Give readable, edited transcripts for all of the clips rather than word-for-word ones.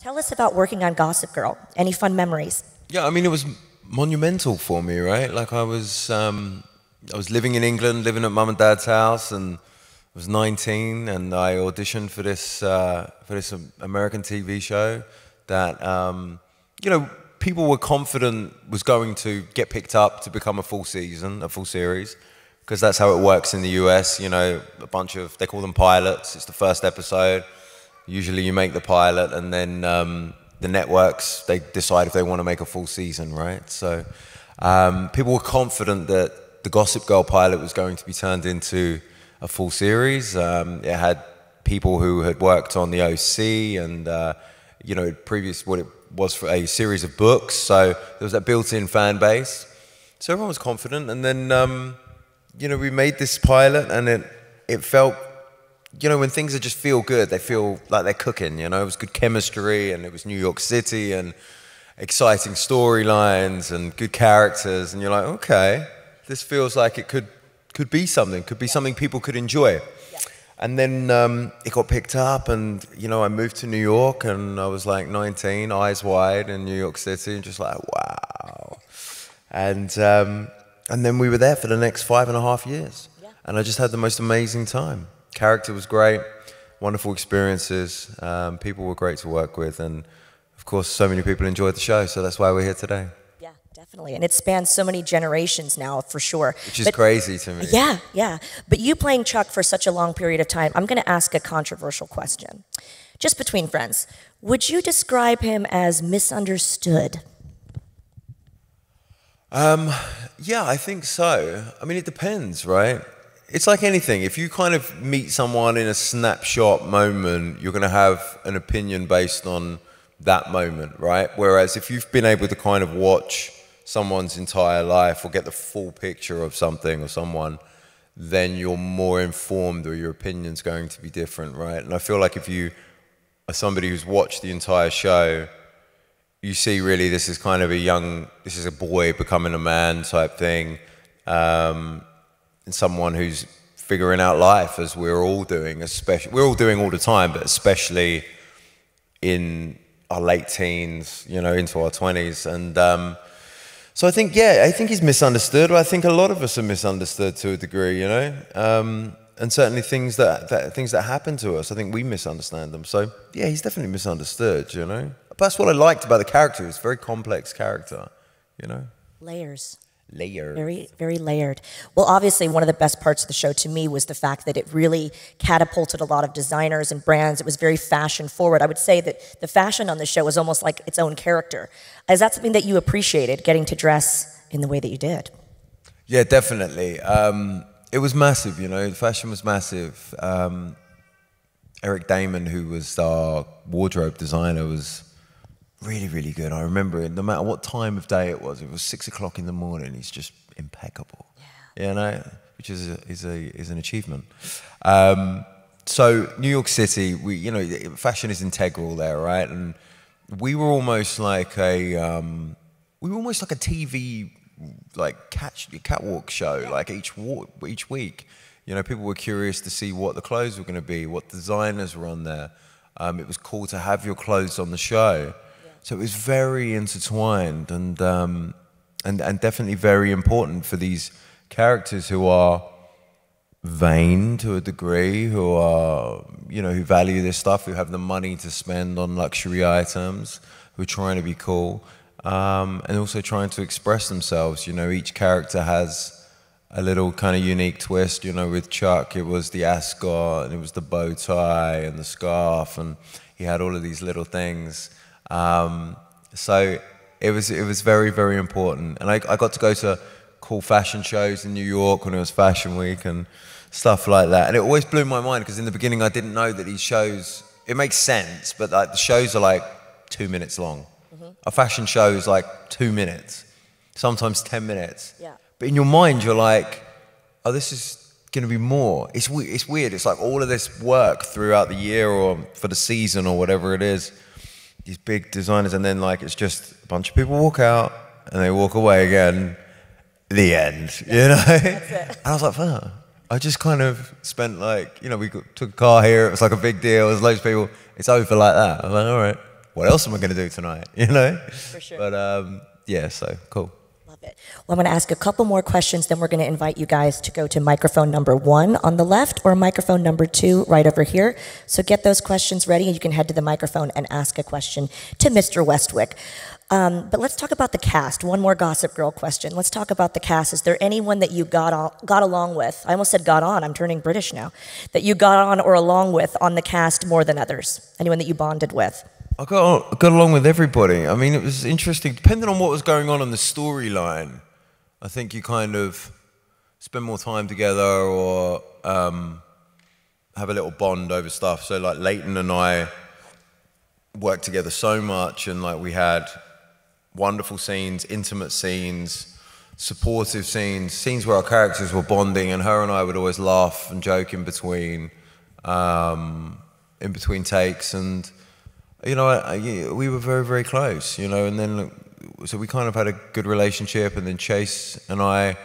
Tell us about working on Gossip Girl. Any fun memories? Yeah, I mean, it was monumental for me, right? Like I was living in England, living at mum and dad's house, and I was 19, and I auditioned for this American TV show that, you know, people were confident was going to get picked up to become a full season, a full series, because that's how it works in the US, you know, a bunch of, they call them pilots, it's the first episode, usually you make the pilot, and then the networks, they decide if they want to make a full season, right? So people were confident that the Gossip Girl pilot was going to be turned into a full series. It had people who had worked on The O.C. and, you know, previous, what it was for a series of books, so there was that built-in fan base. So everyone was confident, and then, you know, we made this pilot, and it felt, you know, when things just feel good, they feel like they're cooking, you know? It was good chemistry, and it was New York City, and exciting storylines, and good characters, and you're like, okay, this feels like it could be something people could enjoy. Yeah. And then it got picked up, and, you know, I moved to New York, and I was like 19, eyes wide in New York City, and just like, wow. And then we were there for the next 5.5 years. Yeah. And I just had the most amazing time. Character was great, wonderful experiences, people were great to work with, and of course so many people enjoyed the show, so that's why we're here today. Yeah, definitely, and it spans so many generations now, for sure. Which is crazy to me. Yeah, yeah, but you playing Chuck for such a long period of time, I'm going to ask a controversial question. Just between friends, would you describe him as misunderstood? Yeah, I think so. I mean, it depends, right? It's like anything. If you kind of meet someone in a snapshot moment, you're going to have an opinion based on that moment, right? Whereas if you've been able to kind of watch someone's entire life or get the full picture of something or someone, then you're more informed or your opinion's going to be different, right? And I feel like if you are somebody who's watched the entire show, you see really this is kind of a young, this is a boy becoming a man type thing. And someone who's figuring out life, as we're all doing, especially we're all doing all the time, but especially in our late teens, you know, into our 20s. And so I think, yeah, I think he's misunderstood. I think a lot of us are misunderstood to a degree, you know, and certainly things that happen to us, I think we misunderstand them. So yeah, he's definitely misunderstood, you know. But that's what I liked about the character. It's a very complex character, you know. Layers. Layered. Very, very layered. Well, obviously, one of the best parts of the show to me was the fact that it really catapulted a lot of designers and brands. It was very fashion forward. I would say that the fashion on the show was almost like its own character. Is that something that you appreciated, getting to dress in the way that you did? Yeah, definitely. It was massive, you know, the fashion was massive. Eric Damon, who was our wardrobe designer, was really, really good. I remember it, no matter what time of day it was 6 o'clock in the morning. He's just impeccable, yeah. You know, which is an achievement. So New York City, you know, fashion is integral there, right? And we were almost like a, we were almost like a TV, like catwalk show, yeah. Like each week, you know, people were curious to see what the clothes were going to be, what designers were on there. It was cool to have your clothes on the show. So it was very intertwined and definitely very important for these characters who are vain to a degree, who are, you know, who value this stuff, who have the money to spend on luxury items, who are trying to be cool, and also trying to express themselves. You know, each character has a little kind of unique twist. You know, with Chuck, it was the ascot, and it was the bow tie and the scarf, and he had all of these little things. So it was very, very important. And I got to go to cool fashion shows in New York when it was Fashion Week and stuff like that. And it always blew my mind because in the beginning I didn't know that these shows, it makes sense, but like the shows are like 2 minutes long. Mm-hmm. A fashion show is like 2 minutes, sometimes 10 minutes. Yeah. But in your mind you're like, oh, this is going to be more. It's weird. It's like all of this work throughout the year or for the season or whatever it is. These big designers, and then like it's just a bunch of people walk out and they walk away again. The end, yeah, you know. And I was like, "Fuck!" Oh. I just kind of spent like, you know, we took a car here. It was like a big deal. There's loads of people. It's over like that. I'm like, all right, what else am I going to do tonight, you know? For sure. But yeah, so cool. Love it. Well, I'm going to ask a couple more questions, then we're going to invite you guys to go to microphone number 1 on the left or microphone number 2 right over here. So get those questions ready, and you can head to the microphone and ask a question to Mr. Westwick. But let's talk about the cast. One more Gossip Girl question. Let's talk about the cast. Is there anyone that you got along with? I almost said got on. I'm turning British now. That you got on or along with on the cast more than others? Anyone that you bonded with? I got along with everybody. I mean, it was interesting. Depending on what was going on in the storyline, I think you kind of spend more time together or have a little bond over stuff. So, like, Leighton and I worked together so much, and, like, we had wonderful scenes, intimate scenes, supportive scenes, scenes where our characters were bonding, and her and I would always laugh and joke in between takes, and, you know, we were very, very close, you know, and then, so we kind of had a good relationship, and then Chase and I,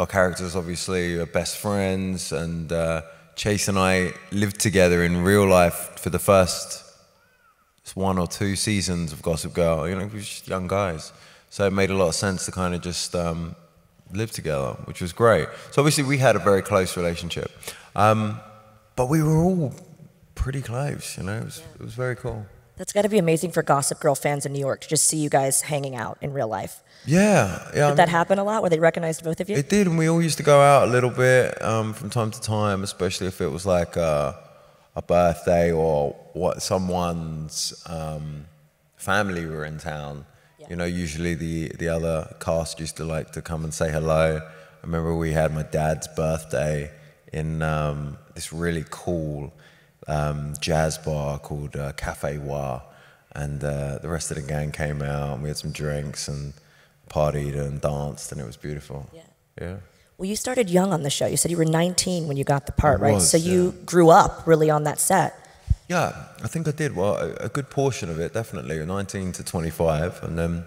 our characters obviously are best friends, and Chase and I lived together in real life for the first 1 or 2 seasons of Gossip Girl. You know, we were just young guys, so it made a lot of sense to kind of just live together, which was great. So obviously we had a very close relationship, but we were all pretty close, you know. It was very cool. That's got to be amazing for Gossip Girl fans in New York to just see you guys hanging out in real life. Yeah, yeah. Did that happen a lot? Where they recognized both of you? It did, and we all used to go out a little bit from time to time, especially if it was like a birthday or what someone's family were in town. Yeah. You know, usually the other cast used to like to come and say hello. I remember we had my dad's birthday in this really cool jazz bar called Cafe Wa, and the rest of the gang came out, and we had some drinks and partied and danced, and it was beautiful. Yeah. Yeah. Well, you started young on the show. You said you were 19 when you got the part, right? So you grew up really on that set. Yeah, I think I did. Well, a good portion of it, definitely, 19 to 25, and then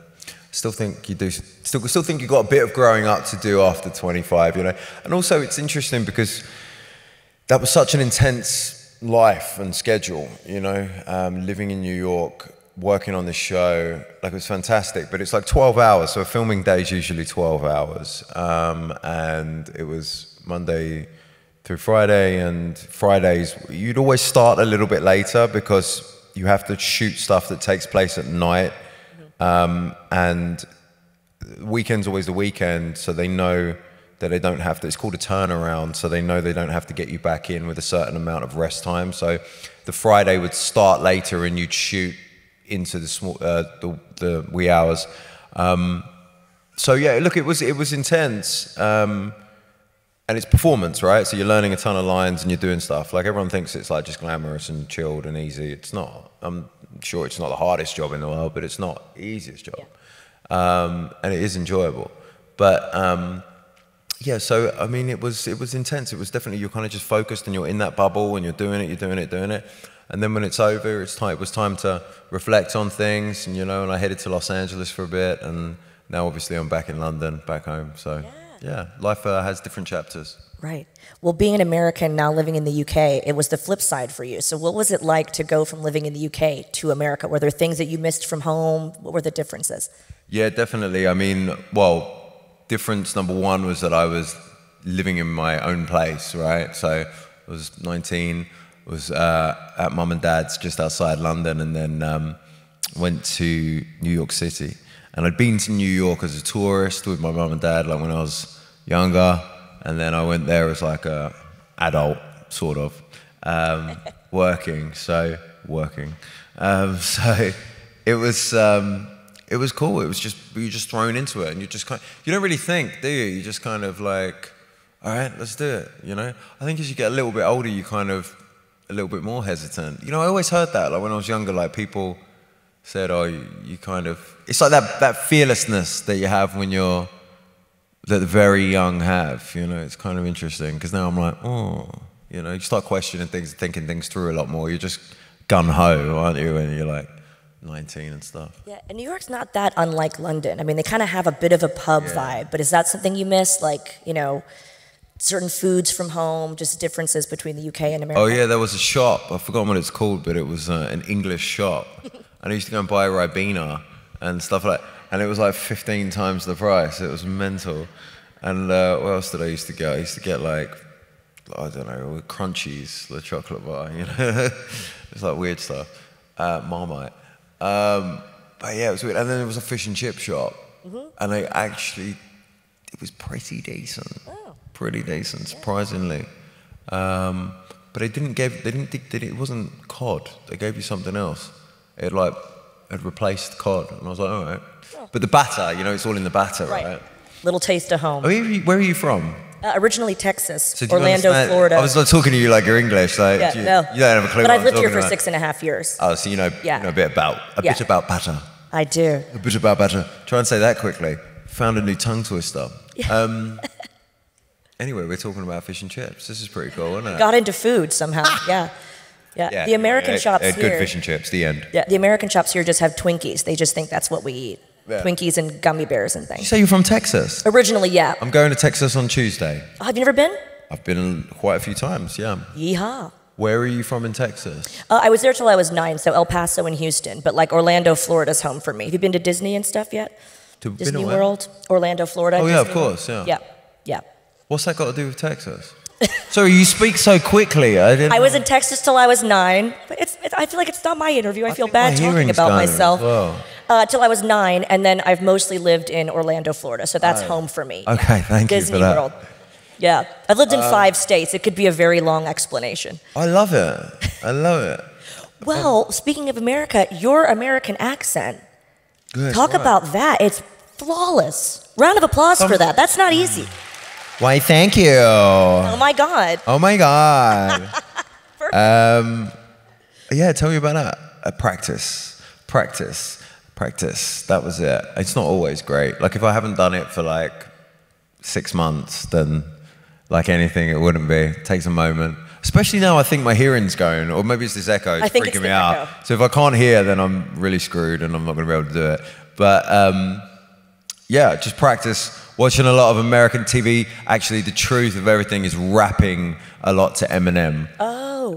still think you do. Still think you got a bit of growing up to do after 25, you know. And also, it's interesting because that was such an intense life and schedule, you know, living in New York, working on this show, like, it was fantastic, but it's like 12 hours, so a filming day is usually 12 hours, and it was Monday through Friday, and Fridays, you'd always start a little bit later because you have to shoot stuff that takes place at night, and weekend's always the weekend, so they know that they don't have to, it's called a turnaround, so they know they don't have to get you back in with a certain amount of rest time, so the Friday would start later and you'd shoot into the small the wee hours, so yeah, look, it was intense, and it's performance, right? So you're learning a ton of lines and you're doing stuff. Like, everyone thinks it's like just glamorous and chilled and easy. It's not. I'm sure it's not the hardest job in the world, but it's not the easiest job, and it is enjoyable. But yeah, so I mean, it was intense. It was definitely, you're kind of just focused and you're in that bubble and you're doing it, doing it. And then when it's over, it was time to reflect on things, and, you know, and I headed to Los Angeles for a bit, and now obviously I'm back in London, back home. So yeah life has different chapters. Right. Well, being an American now living in the UK, it was the flip side for you. So what was it like to go from living in the UK to America? Were there things that you missed from home? What were the differences? Yeah, definitely. I mean, well, difference number one was that I was living in my own place, right? So I was 19. Was at mum and dad's just outside London, and then went to New York City. And I'd been to New York as a tourist with my mum and dad, like, when I was younger, and then I went there as like a adult, sort of, working. So it was cool. It was just, you were just thrown into it, and you just kind of, you don't really think, do you? You just kind of like, all right, let's do it. You know, I think as you get a little bit older, you kind of a little bit more hesitant. You know, I always heard that, like, when I was younger, like, people said, oh, you kind of, it's like that fearlessness that you have when you're, that the very young have, you know. It's kind of interesting, because now I'm like, oh, you know, you start questioning things, thinking things through a lot more. You're just gung-ho, aren't you, when you're like 19 and stuff. Yeah, and New York's not that unlike London. I mean, they kind of have a bit of a pub vibe, but is that something you miss? Like, you know, certain foods from home, just differences between the UK and America? Oh yeah, there was a shop. I forgot what it's called, but it was an English shop. And I used to go and buy Ribena and stuff like that. And it was like 15 times the price. It was mental. And what else did I used to get? I used to get like, I don't know, Crunchies, the chocolate bar, you know? It's like weird stuff. Marmite. But yeah, it was weird. And then there was a fish and chip shop. Mm-hmm. And I actually, it was pretty decent. Oh. Pretty decent, surprisingly. Yeah. But they didn't give, it wasn't cod. They gave you something else. It like, had replaced cod. And I was like, all right. Oh. But the batter, you know, it's all in the batter, right? Little taste of home. Where are you from? Originally Texas, so Orlando, Florida. I was not talking to you like you're English. Like, yeah, no. You don't have a clue. But I've lived here for 6.5 years. Oh, so you know, you know a bit about batter. I do. A bit about batter. Try and say that quickly. Found a new tongue twister. Yeah. Anyway, we're talking about fish and chips. This is pretty cool, isn't it? Got into food somehow. Yeah. The American shops here. Good fish and chips. The end. Yeah. The American shops here just have Twinkies. They just think that's what we eat. Yeah. Twinkies and gummy bears and things. Did you say you're from Texas? Originally, yeah. I'm going to Texas on Tuesday. Oh, have you never been? I've been quite a few times, yeah. Yeehaw. Where are you from in Texas? I was there till I was 9, so El Paso and Houston. But like Orlando, Florida's home for me. Have you been to Disney and stuff yet? Disney World, Orlando, Florida. Oh, yeah, Disney. Of course, yeah. Yeah, yeah. What's that got to do with Texas? Sorry, you speak so quickly. I was in Texas till I was 9. But I feel like it's not my interview. I feel bad talking about myself. Well. Till I was 9, and then I've mostly lived in Orlando, Florida, so that's home for me. Okay, thank Disney you for that. World. Yeah, I've lived in 5 states. It could be a very long explanation. I love it. I love it. Well, speaking of America, your American accent. Good, talk about that. It's flawless. Round of applause for that. That's not easy. Why, thank you. Oh, my God. Oh, my God. Yeah, tell me about that. Practice. That was it. It's not always great. Like, if I haven't done it for, like, 6 months, then, like anything, it wouldn't be. It takes a moment. Especially now I think my hearing's going, or maybe it's this echo. It's freaking me out. So if I can't hear, then I'm really screwed, and I'm not going to be able to do it. But, yeah, just practice. Watching a lot of American TV. Actually, the truth of everything is rapping a lot to Eminem. Oh.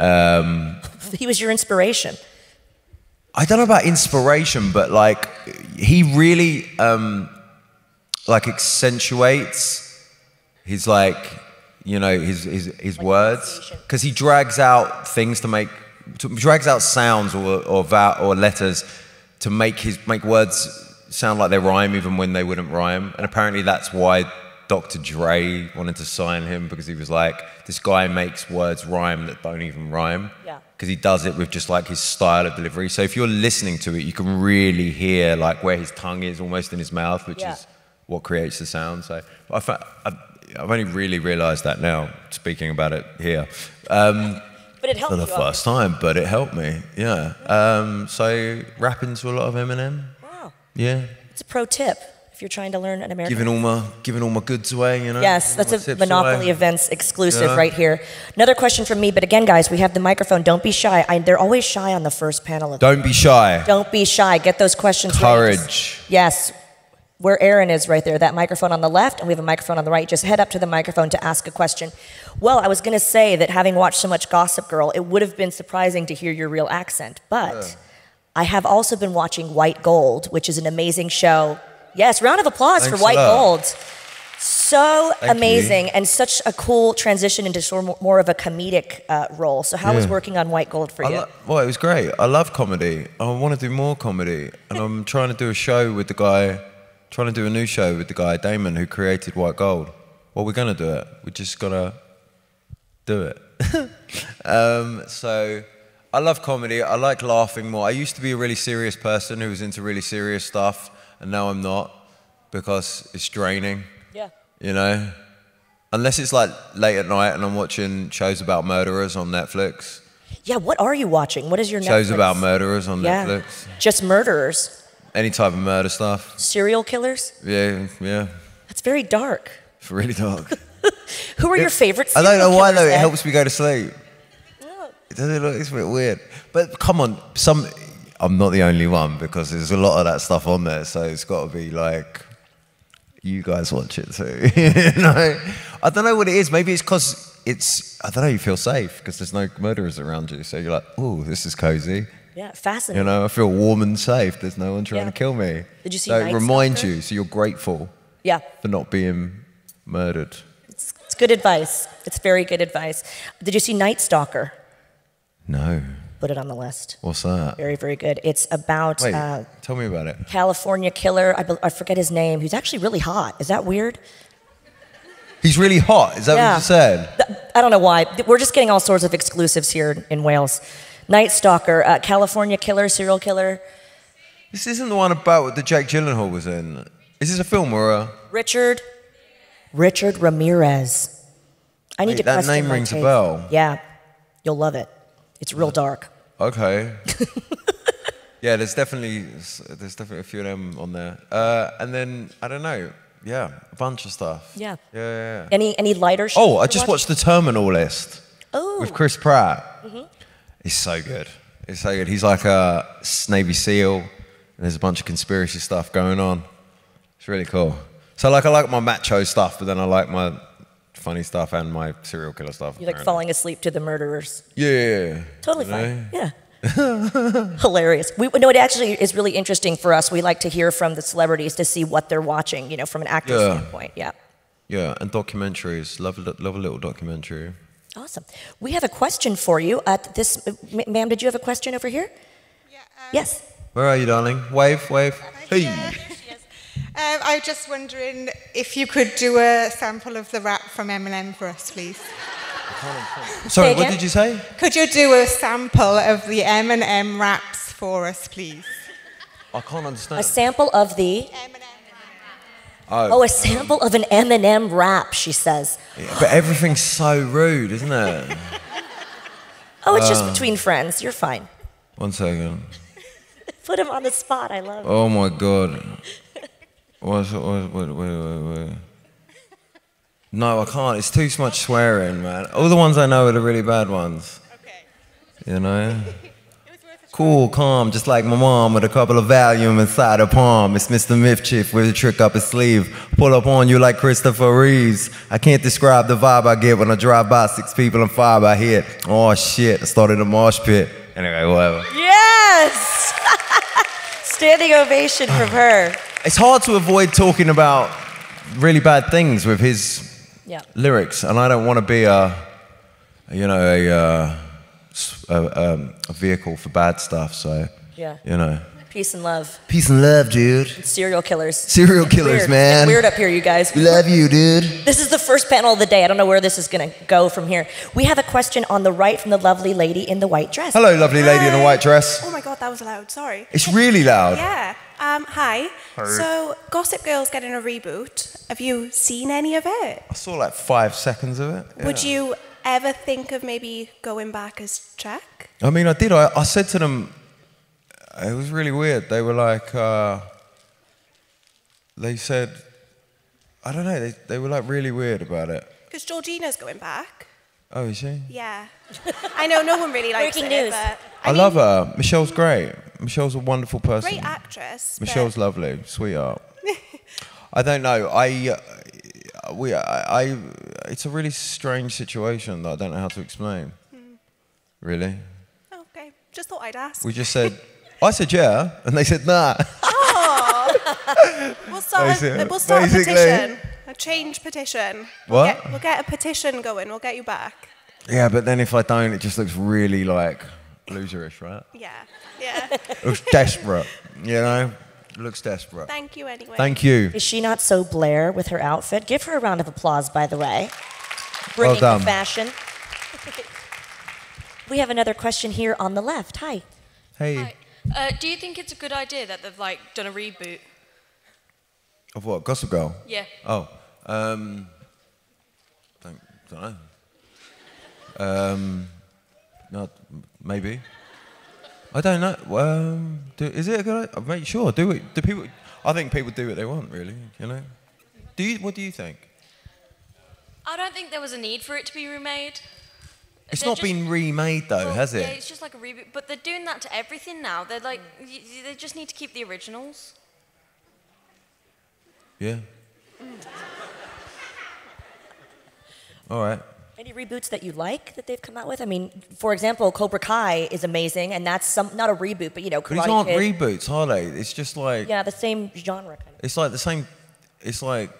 He was your inspiration. I don't know about inspiration, but like he really like accentuates his like, you know, his like words, because he drags out things to make, drags out sounds or letters to make words sound like they rhyme even when they wouldn't rhyme. And apparently that's why Dr. Dre wanted to sign him, because he was like, this guy makes words rhyme that don't even rhyme. Yeah. Because he does it with just like his style of delivery. So if you're listening to it, you can really hear like where his tongue is almost in his mouth, which is what creates the sound. So I've only really realized that now, speaking about it here. But it helped for the first time, but it helped me, yeah. So rapping to a lot of Eminem. Yeah. It's a pro tip if you're trying to learn an American. Giving all my goods away, you know. Yes, that's a Monopoly Events exclusive right here. Another question from me, but again, guys, we have the microphone. Don't be shy. They're always shy on the first panel. Don't be shy. Don't be shy. Get those questions. Courage. Right. Yes. Where Aaron is right there, that microphone on the left, and we have a microphone on the right. Just head up to the microphone to ask a question. Well, I was going to say that having watched so much Gossip Girl, it would have been surprising to hear your real accent, but... Yeah. I have also been watching White Gold, which is an amazing show. Yes, round of applause for White Gold. So amazing and such a cool transition into sort of more of a comedic role. So how was working on White Gold for you? Well, it was great. I love comedy. I want to do more comedy. And I'm trying to do a new show with the guy, Damon, who created White Gold. Well, we're going to do it. We're just going to do it. So... I love comedy. I like laughing more. I used to be a really serious person who was into really serious stuff, and now I'm not, because it's draining. Yeah. You know? Unless it's like late at night and I'm watching shows about murderers on Netflix. Yeah, what are you watching? What is your Netflix? Shows about murderers on Netflix. Just murderers. Any type of murder stuff. Serial killers? Yeah, yeah. That's very dark. It's really dark. Who are your favorite serial killers? I don't know why though, it helps me go to sleep. Does it look? It's a bit weird. But come on, I'm not the only one, because there's a lot of that stuff on there, so it's got to be like, you guys watch it too. You know? I don't know what it is. Maybe it's because you feel safe, because there's no murderers around you. So you're like, oh, this is cozy. Yeah, fascinating. You know, I feel warm and safe. There's no one trying to kill me. Did you see Night Stalker? It reminds you, so you're grateful for not being murdered. It's good advice. It's very good advice. Did you see Night Stalker? No. Put it on the list. What's that? Very, very good. It's about... Wait, tell me about it. California killer. I forget his name. He's actually really hot. Is that weird? He's really hot? Is that what you said? I don't know why. We're just getting all sorts of exclusives here in Wales. Night Stalker, California killer, serial killer. This isn't the one about that Jake Gyllenhaal was in. Is this a film or a... Richard Ramirez. I need to question that name rings a bell. Yeah. You'll love it. It's real dark. Okay. Yeah, there's definitely a few of them on there. And then, I don't know, a bunch of stuff. Yeah. Yeah. Any lighter shit? Oh, I just watched The Terminal List. Oh. With Chris Pratt. Mm-hmm. It's so good. It's so good. He's like a Navy SEAL, and there's a bunch of conspiracy stuff going on. It's really cool. So like, I like my macho stuff, but then I like my funny stuff and my serial killer stuff. You like falling asleep to the murderers. Yeah. Totally fine. Yeah. Hilarious. It actually is really interesting for us. We like to hear from the celebrities to see what they're watching, you know, from an actor's standpoint. Yeah. Yeah, and documentaries. Love a little documentary. Awesome. We have a question for you at this. Ma'am, did you have a question over here? Yeah. Yes. Where are you, darling? Wave, wave. Hey. I was just wondering if you could do a sample of the rap from Eminem for us, please. Sorry, what did you say? Could you do a sample of the Eminem raps for us, please? I can't understand. A sample of the... Eminem. Oh, a sample of an Eminem rap, she says. Yeah, but everything's so rude, isn't it? Oh, it's just between friends. You're fine. One second. Put him on the spot. I love it. Oh, my God. Wait. No, I can't. It's too much swearing, man. All the ones I know are the really bad ones. Okay. You know? It was worth a cool, calm, just like my mom with a couple of Valium inside her palm. It's Mr. Mischief with a trick up his sleeve. Pull up on you like Christopher Reeves. I can't describe the vibe I get when I drive by 6 people and 5 I hit. Oh, shit. I started a mosh pit. Anyway, whatever. Yes! Standing ovation from her. It's hard to avoid talking about really bad things with his lyrics, and I don't want to be a vehicle for bad stuff. So you know, peace and love, dude. And serial killers, man. It's weird up here, you guys. We love you, dude. This is the first panel of the day. I don't know where this is gonna go from here. We have a question on the right from the lovely lady in the white dress. Hello, lovely lady in the white dress. Oh my God, that was loud. Sorry. It's really loud. Yeah. Hi. So, Gossip Girl's getting a reboot. Have you seen any of it? I saw like 5 seconds of it. Yeah. Would you ever think of maybe going back as Chuck? I mean, I did. I said to them, it was really weird. They were like, they said, I don't know. They were like really weird about it. Because Georgina's going back. Oh, is she? Yeah. I know no one really likes it, but... I mean, love her. Michelle's great. Michelle's a wonderful person. Great actress. Michelle's lovely, sweetheart. I don't know. It's a really strange situation that I don't know how to explain. Mm. Really. Okay. Just thought I'd ask. We just said, I said yeah, and they said nah. Oh. We'll start a petition. A change petition. What? We'll get a petition going. We'll get you back. Yeah, but then if I don't, it just looks really like loserish, right? Yeah. Looks desperate, you know? Looks desperate. Thank you anyway. Thank you. Is she not so Blair with her outfit? Give her a round of applause, by the way. Bringing well the fashion. We have another question here on the left. Hi. Hey. Hi. Do you think it's a good idea that they've like done a reboot? Of what? Gossip Girl? Yeah. Oh. Don't know. Maybe. I don't know. Is it a good idea? Make sure. Do it. Do people? I think people do what they want, really. You know. What do you think? I don't think there was a need for it to be remade. It's not been remade though, has it? Yeah, it's just like a reboot. But they're doing that to everything now. They're like, they just need to keep the originals. Yeah. All right. Any reboots that you like that they've come out with? I mean, for example, Cobra Kai is amazing, and that's not a reboot, but you know, Karate Kid. These aren't reboots, are they? It's just like the same genre kind of. It's like the same. It's like,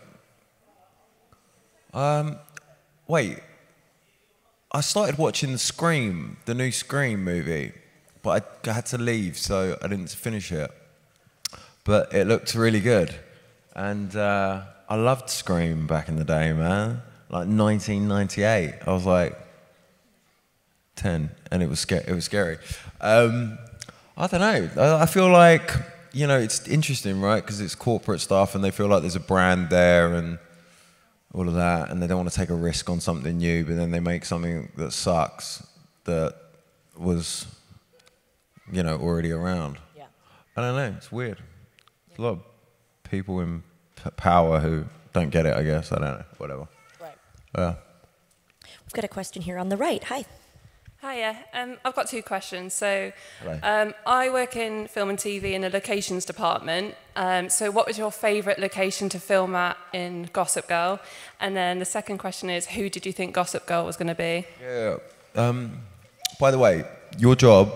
wait, I started watching the Scream, the new Scream movie, but I had to leave, so I didn't finish it. But it looked really good, and I loved Scream back in the day, man. Like 1998, I was like 10, and it was scary. I don't know. I feel like, you know, it's interesting, right? Because it's corporate stuff, and they feel like there's a brand there and all of that, and they don't want to take a risk on something new, but then they make something that sucks that was, you know, already around. Yeah. I don't know. It's weird. There's a lot of people in power who don't get it, I guess. I don't know. Whatever. We've got a question here on the right. Hi. Hiya. I've got two questions. So I work in film and TV in the locations department. So what was your favourite location to film at in Gossip Girl? And then the second question is, who did you think Gossip Girl was going to be? Yeah. By the way, your job,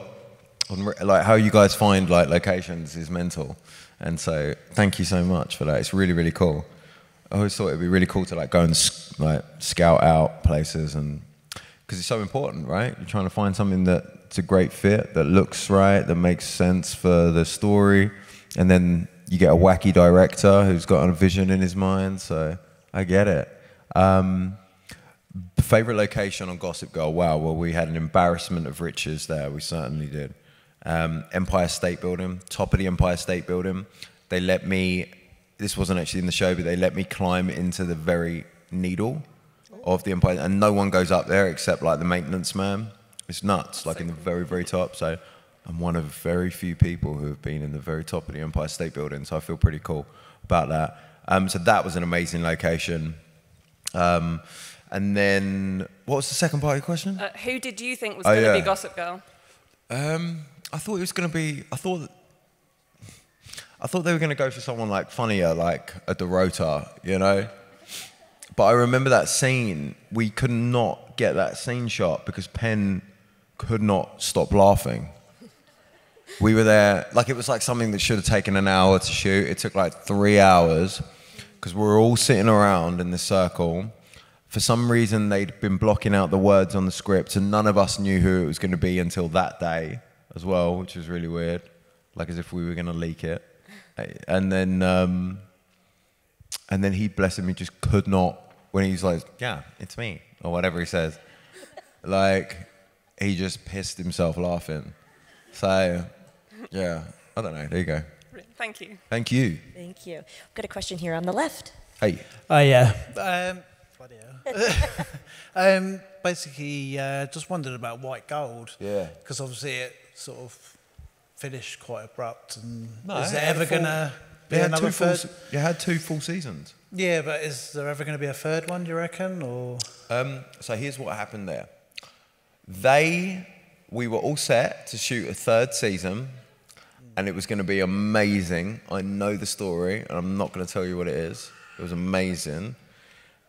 like how you guys find like locations, is mental. And so thank you so much for that. It's really, really cool. I always thought it'd be really cool to like go and like scout out places, and because it's so important, right? You're trying to find something that's a great fit, that looks right, that makes sense for the story, and then you get a wacky director who's got a vision in his mind. So I get it. Favorite location on Gossip Girl? Wow, well we had an embarrassment of riches there. We certainly did. Empire State Building, top of the Empire State Building. They let me. This wasn't actually in the show, but they let me climb into the very needle of the Empire. And no one goes up there except like the maintenance man. It's nuts, like in the very, very top. So I'm one of very few people who have been in the very top of the Empire State Building. So I feel pretty cool about that. So that was an amazing location. And then, what was the second part of your question? Who did you think was going to be Gossip Girl? I thought it was going to be, I thought they were going to go for someone like funnier, like a Dorota, you know? But I remember that scene. We could not get that scene shot because Penn could not stop laughing. We were there, like it was like something that should have taken an hour to shoot. It took like 3 hours because we were all sitting around in the circle. For some reason, they'd been blocking out the words on the script, and none of us knew who it was going to be until that day as well, which was really weird, like as if we were going to leak it. And then he, bless him, he just could not, when he's like, yeah, it's me, or whatever he says. Like, he just pissed himself laughing. So, yeah, I don't know. There you go. Thank you. Thank you. Thank you. I've got a question here on the left. Hey. Oh, yeah. Bloody hell. Basically, just wondered about White Gold. Yeah. Because obviously it sort of finished quite abrupt, and no, is there ever gonna be another third? You had 2 full seasons. Yeah, but is there ever gonna be a third one, do you reckon? Or so here's what happened there. We were all set to shoot a 3rd season, and it was gonna be amazing. I know the story, and I'm not gonna tell you what it is. It was amazing.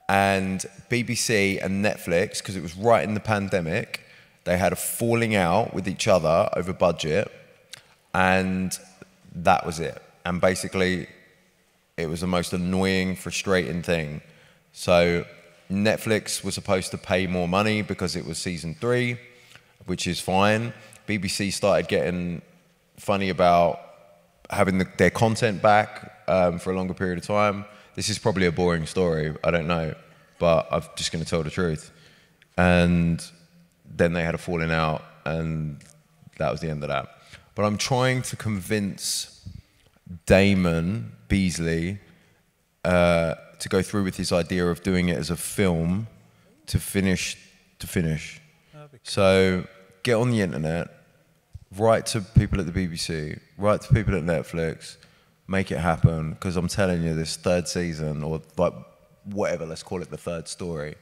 And BBC and Netflix, because it was right in the pandemic, they had a falling out with each other over budget. And that was it. And basically, it was the most annoying, frustrating thing. So Netflix was supposed to pay more money because it was season 3, which is fine. BBC started getting funny about having their content back for a longer period of time. This is probably a boring story. I don't know. But I'm just going to tell the truth. And then they had a falling out, and that was the end of that. But I'm trying to convince Damon Beasley to go through with his idea of doing it as a film to finish. So get on the internet, write to people at the BBC, write to people at Netflix, make it happen, because I'm telling you, this 3rd season, or like whatever, let's call it the 3rd story,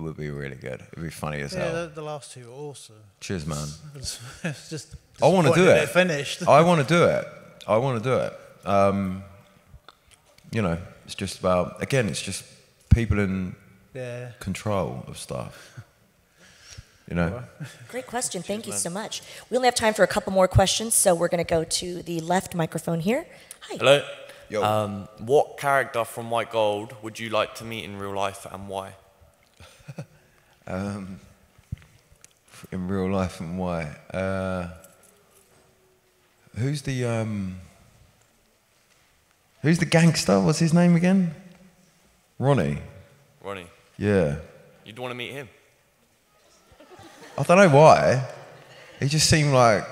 would be really good. It'd be funny as hell. Yeah, the last 2 were awesome. Cheers, man. It's just I want to do it. Finished. I want to do it. I want to do it. You know, it's just about, again, it's just people in yeah. control of stuff. You know? Great question. Thank you so much. We only have time for a couple more questions, so we're going to go to the left microphone here. Hi. Hello. Yo. What character from White Gold would you like to meet in real life and why? In real life and why? Who's the gangster? What's his name again? Ronnie. Ronnie. Yeah. You'd want to meet him. I don't know why. He just seemed like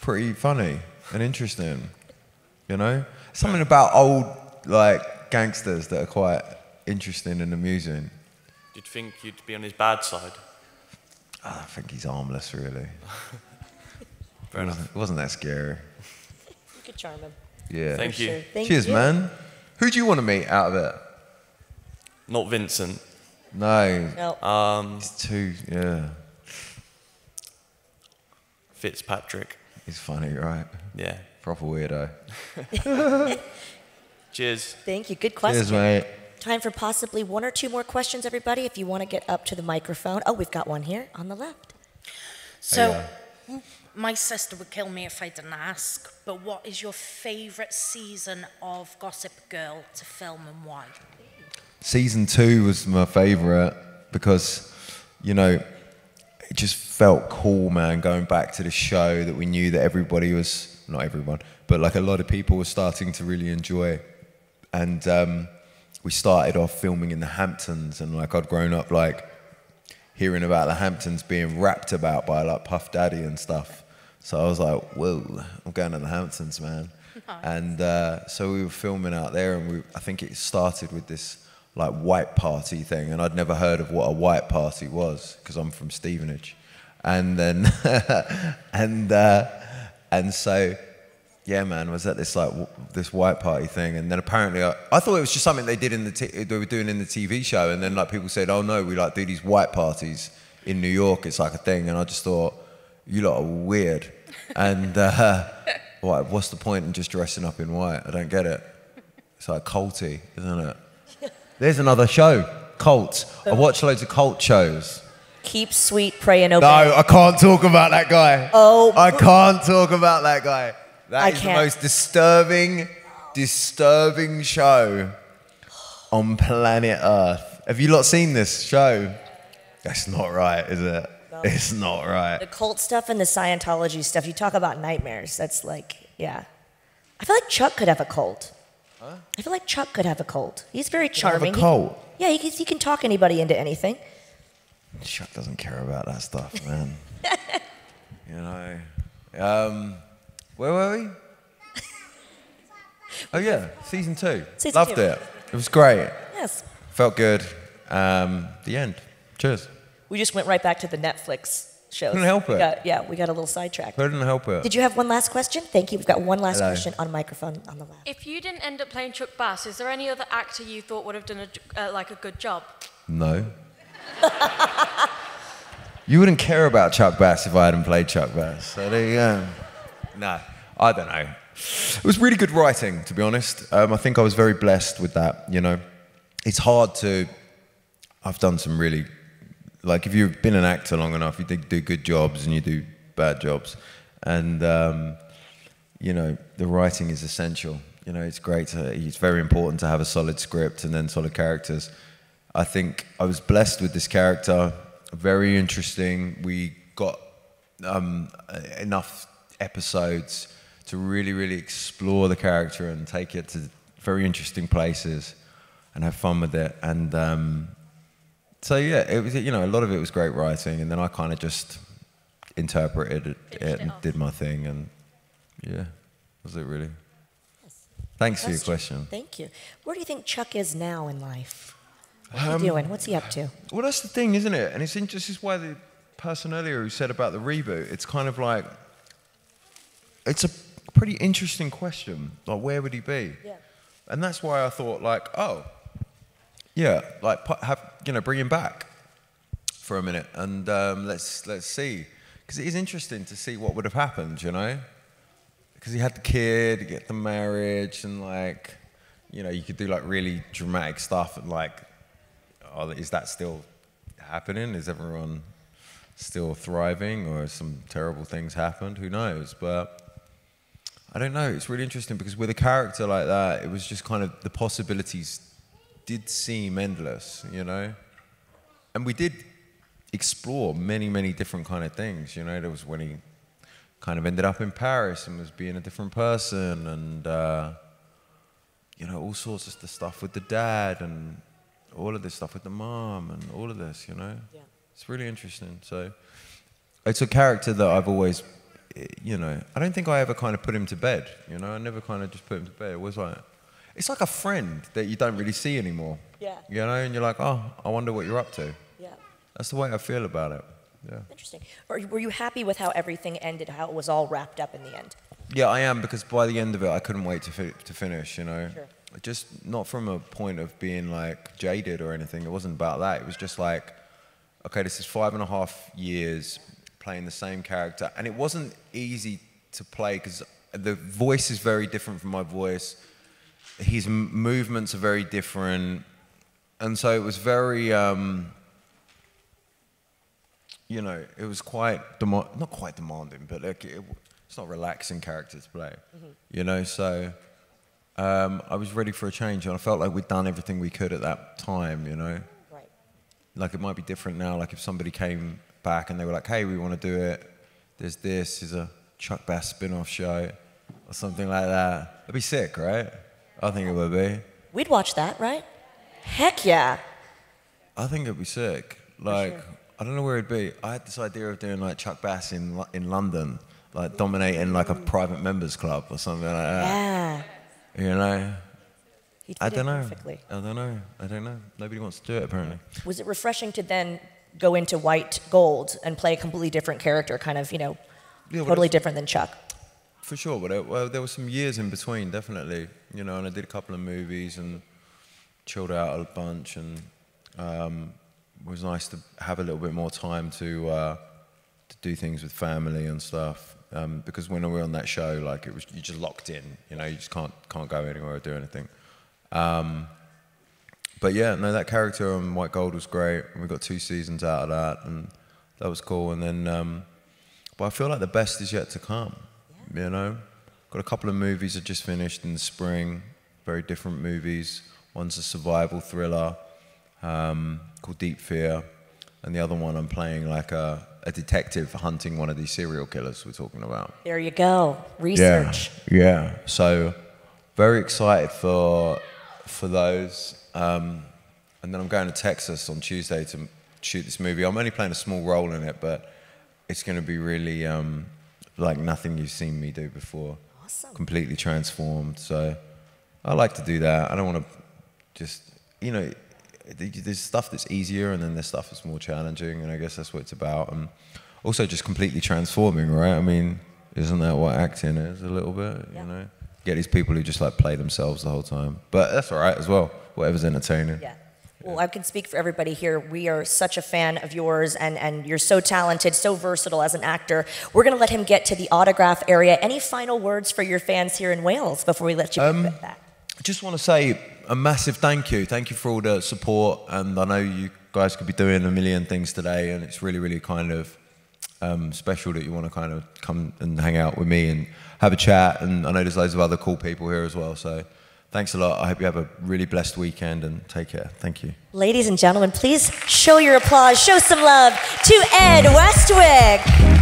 pretty funny and interesting. You know, something about old like gangsters that are quite interesting and amusing. You'd think you'd be on his bad side. I think he's armless, really. Fair enough. It wasn't that scary. You could charm him. Yeah. Thank you. Sure. Thank Cheers, you. Man. Who do you want to meet out of it? Not Vincent. No. No. He's too. Yeah. Fitzpatrick. He's funny, right? Yeah. Proper weirdo. Cheers. Thank you. Good question. Cheers, mate. Time for possibly one or two more questions, everybody, if you want to get up to the microphone. Oh, we've got one here on the left. So, my sister would kill me if I didn't ask, but what is your favourite season of Gossip Girl to film and why? Season 2 was my favourite because, you know, it just felt cool, man, going back to the show that we knew that everybody was, not everyone, but like a lot of people were starting to really enjoy. And we started off filming in the Hamptons, and like I'd grown up like hearing about the Hamptons being rapped about by like Puff Daddy and stuff. So I was like, whoa, I'm going to the Hamptons, man. Nice. And so we were filming out there, and I think it started with this like white party thing, and I'd never heard of what a white party was because I'm from Stevenage, and then and so yeah, man, was at this like this white party thing, and then apparently I thought it was just something they did in the they were doing in the TV show, and then like people said, oh no, we like do these white parties in New York, it's like a thing, and I just thought you lot are weird, and like, what's the point in just dressing up in white? I don't get it. It's like culty, isn't it? There's another show, Cult. I watch loads of cult shows. Keep Sweet, Pray and Obey. No, I can't talk about that guy. Oh. I can't talk about that guy. That is the most disturbing show on planet Earth. Have you lot seen this show? That's not right, is it? No. It's not right. The cult stuff and the Scientology stuff, you talk about nightmares. That's like, yeah. I feel like Chuck could have a cult. Huh? I feel like Chuck could have a cult. He's very charming. Have a cult? Yeah, he can talk anybody into anything. Chuck doesn't care about that stuff, man. You know. Where were we? Oh, yeah, season 2. Season Loved 2. It. It was great. Yes. Felt good. The end. Cheers. We just went right back to the Netflix shows. Couldn't help it. We got a little sidetracked. Couldn't help it. Did you have one last question? Thank you. We've got one last question on microphone on the left. If you didn't end up playing Chuck Bass, is there any other actor you thought would have done a good job? No. You wouldn't care about Chuck Bass if I hadn't played Chuck Bass. So there you go. No, I don't know. It was really good writing, to be honest. I think I was very blessed with that, you know. It's hard to... I've done some really... Like, if you've been an actor long enough, you do good jobs and you do bad jobs. And, you know, the writing is essential. You know, it's great. It's very important to have a solid script and then solid characters. I think I was blessed with this character. Very interesting. We got enough episodes to really, really explore the character and take it to very interesting places and have fun with it. And... so yeah, it was, you know, a lot of it was great writing, and then I kind of just interpreted it and did my thing, and yeah, was it really? Yes. Thanks for your question. Thank you. Where do you think Chuck is now in life? What's he doing? What's he up to? Well, that's the thing, isn't it? And it's interesting, this is why the person earlier who said about the reboot, it's kind of like, it's a pretty interesting question. Like, where would he be? Yeah. And that's why I thought, like, oh, yeah, like bring him back for a minute, and let's see, because it is interesting to see what would have happened, you know, because he had the kid, he got the marriage, and like, you know, you could do like really dramatic stuff and like is that still happening? Is everyone still thriving, or some terrible things happened? Who knows? But I don't know. It's really interesting because with a character like that, it was just kind of the possibilities did seem endless, you know? And we did explore many, many different kind of things, you know? There was when he kind of ended up in Paris and was being a different person and, you know, all sorts of stuff with the dad and all of this stuff with the mom and all of this, you know? Yeah. It's really interesting. So it's a character that I've always, you know, I don't think I ever kind of put him to bed, you know? I never kind of just put him to bed. It was like, it's like a friend that you don't really see anymore. Yeah. You know, and you're like, oh, I wonder what you're up to. Yeah. That's the way I feel about it. Yeah. Interesting. Were you happy with how everything ended, how it was all wrapped up in the end? Yeah, I am, because by the end of it, I couldn't wait to finish, you know? Sure. Just not from a point of being, like, jaded or anything. It wasn't about that. It was just like, okay, this is 5.5 years playing the same character. And it wasn't easy to play because the voice is very different from my voice. His movements are very different. And so it was very, you know, it was quite, not quite demanding, but like, it's not relaxing character to play, mm-hmm. you know? So I was ready for a change, and I felt like we'd done everything we could at that time, you know? Right. Like, it might be different now, like if somebody came back and they were like, hey, we want to do it. There's this, is a Chuck Bass spin-off show or something like that. It'd be sick, right? I think it would be. We'd watch that, right? Heck yeah. I think it'd be sick. Like, sure. I don't know where it'd be. I had this idea of doing like Chuck Bass in London, like dominating like a private members club or something like that. Yeah. You know? He did it perfectly. I don't know. I don't know. Nobody wants to do it, apparently. Was it refreshing to then go into White Gold and play a completely different character, kind of, you know, yeah, totally different than Chuck? For sure, but well, there were some years in between, definitely, you know, and I did a couple of movies and chilled out a bunch, and it was nice to have a little bit more time to do things with family and stuff, because when we were on that show, like, it was, you're just locked in, you know, you just can't go anywhere or do anything. But yeah, no, that character on White Gold was great, and we got 2 seasons out of that, and that was cool, and then, but I feel like the best is yet to come. You know, got a couple of movies I just finished in the spring, very different movies. One's a survival thriller called Deep Fear, and the other one I'm playing like a detective hunting one of these serial killers we're talking about. There you go, research. Yeah, yeah. So very excited for those. And then I'm going to Texas on Tuesday to shoot this movie. I'm only playing a small role in it, but it's going to be really... like nothing you've seen me do before. Awesome. Completely transformed. So I like to do that. I don't want to just, you know, there's stuff that's easier and then there's stuff that's more challenging, and I guess that's what it's about. And also just completely transforming, right? I mean, isn't that what acting is a little bit, yeah. you know? Get these people who just like play themselves the whole time. But that's all right as well, whatever's entertaining. Yeah. Well, I can speak for everybody here. We are such a fan of yours, and you're so talented, so versatile as an actor. We're going to let him get to the autograph area. Any final words for your fans here in Wales before we let you get back? I just want to say a massive thank you. Thank you for all the support, and I know you guys could be doing a million things today, and it's really, really kind of special that you want to kind of come and hang out with me and have a chat, and I know there's loads of other cool people here as well, so... Thanks a lot. I hope you have a really blessed weekend, and take care. Thank you. Ladies and gentlemen, please show your applause, show some love to Ed Westwick.